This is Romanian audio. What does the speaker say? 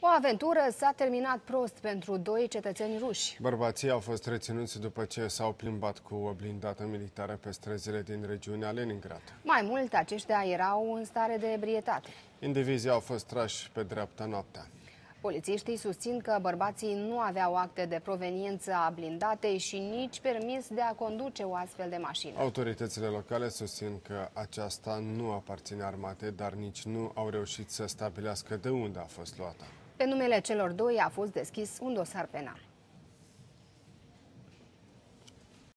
O aventură s-a terminat prost pentru doi cetățeni ruși. Bărbații au fost reținuți după ce s-au plimbat cu o blindată militară pe străzile din regiunea Leningrad. Mai mult, aceștia erau în stare de ebrietate. Indivizii au fost trași pe dreapta noaptea. Polițiștii susțin că bărbații nu aveau acte de proveniență a blindatei și nici permis de a conduce o astfel de mașină. Autoritățile locale susțin că aceasta nu aparține armatei, dar nici nu au reușit să stabilească de unde a fost luată. Pe numele celor doi a fost deschis un dosar penal.